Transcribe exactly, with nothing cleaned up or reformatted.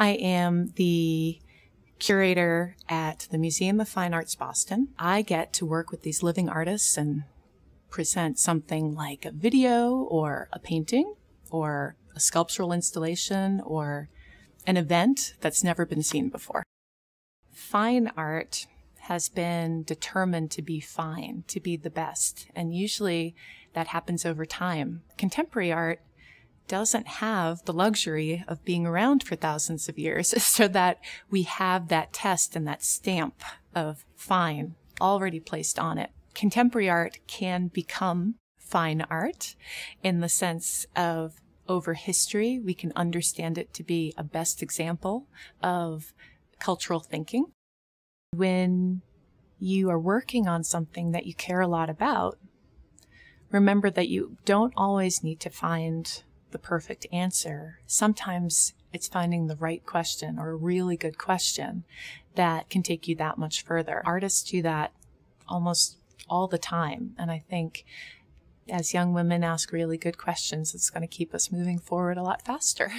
I am the curator at the Museum of Fine Arts Boston. I get to work with these living artists and present something like a video or a painting or a sculptural installation or an event that's never been seen before. Fine art has been determined to be fine, to be the best, and usually that happens over time. Contemporary art doesn't have the luxury of being around for thousands of years, so that we have that test and that stamp of fine already placed on it. Contemporary art can become fine art in the sense of over history, we can understand it to be a best example of cultural thinking. When you are working on something that you care a lot about, remember that you don't always need to find the perfect answer. Sometimes it's finding the right question or a really good question that can take you that much further. Artists do that almost all the time, and I think as young women ask really good questions, it's going to keep us moving forward a lot faster.